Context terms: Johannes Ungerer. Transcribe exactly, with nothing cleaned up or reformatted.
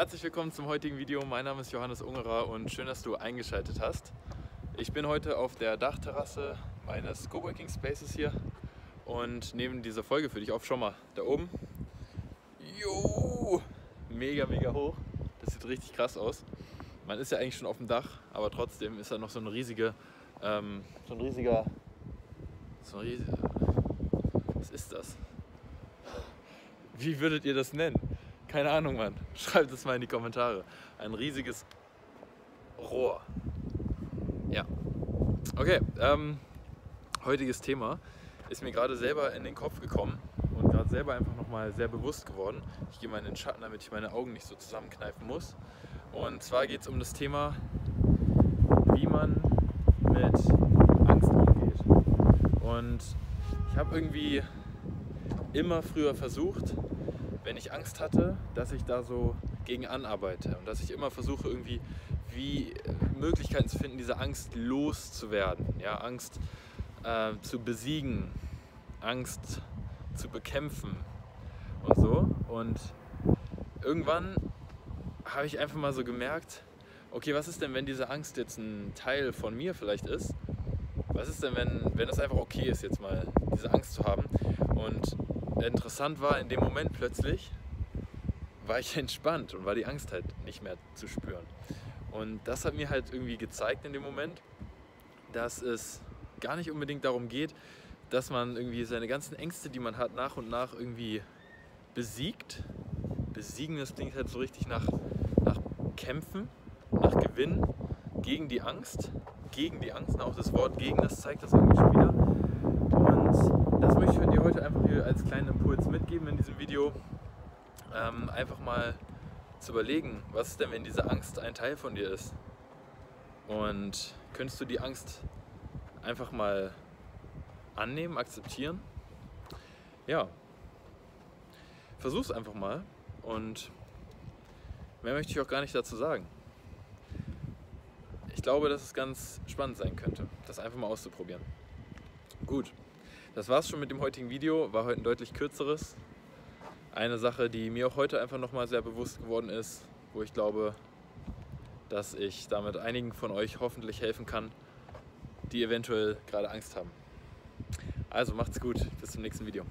Herzlich willkommen zum heutigen Video. Mein Name ist Johannes Ungerer und schön, dass du eingeschaltet hast. Ich bin heute auf der Dachterrasse meines Coworking Spaces hier und nehme diese Folge für dich auf. Schau mal, da oben. Jo! Mega, mega hoch. Das sieht richtig krass aus. Man ist ja eigentlich schon auf dem Dach, aber trotzdem ist da noch so ein riesiger, ähm, so ein riesiger, so ein riesiger, was ist das? Wie würdet ihr das nennen? Keine Ahnung, Mann. Schreibt es mal in die Kommentare. Ein riesiges Rohr. Ja. Okay, ähm, heutiges Thema ist mir gerade selber in den Kopf gekommen und gerade selber einfach nochmal sehr bewusst geworden. Ich gehe mal in den Schatten, damit ich meine Augen nicht so zusammenkneifen muss. Und zwar geht es um das Thema, wie man mit Angst umgeht. Und ich habe irgendwie immer früher versucht, wenn ich Angst hatte, dass ich da so gegen anarbeite und dass ich immer versuche, irgendwie wie Möglichkeiten zu finden, diese Angst loszuwerden, ja, Angst äh, zu besiegen, Angst zu bekämpfen und so. Und irgendwann habe ich einfach mal so gemerkt, okay, was ist denn, wenn diese Angst jetzt ein Teil von mir vielleicht ist? Was ist denn, wenn, wenn das einfach okay ist, jetzt mal diese Angst zu haben? Und interessant war, in dem Moment plötzlich war ich entspannt und war die Angst halt nicht mehr zu spüren. Und das hat mir halt irgendwie gezeigt in dem Moment, dass es gar nicht unbedingt darum geht, dass man irgendwie seine ganzen Ängste, die man hat, nach und nach irgendwie besiegt. Besiegen, das klingt halt so richtig nach, nach Kämpfen, nach Gewinnen, gegen die Angst. Gegen die Angst, auch das Wort gegen, das zeigt das irgendwie schon wieder. Und das möchte ich dir heute einfach hier als kleinen Impuls mitgeben in diesem Video. Ähm, einfach mal zu überlegen, was ist denn, wenn diese Angst ein Teil von dir ist? Und könntest du die Angst einfach mal annehmen, akzeptieren? Ja, versuch's einfach mal und mehr möchte ich auch gar nicht dazu sagen. Ich glaube, dass es ganz spannend sein könnte, das einfach mal auszuprobieren. Gut, das war's schon mit dem heutigen Video, war heute ein deutlich kürzeres. Eine Sache, die mir auch heute einfach nochmal sehr bewusst geworden ist, wo ich glaube, dass ich damit einigen von euch hoffentlich helfen kann, die eventuell gerade Angst haben. Also macht's gut, bis zum nächsten Video.